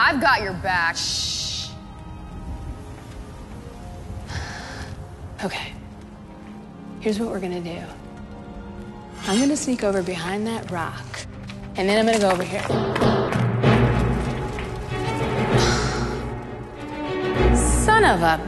I've got your back. Shh. Okay. Here's what we're gonna do. I'm gonna sneak over behind that rock, and then I'm gonna go over here. Son of a...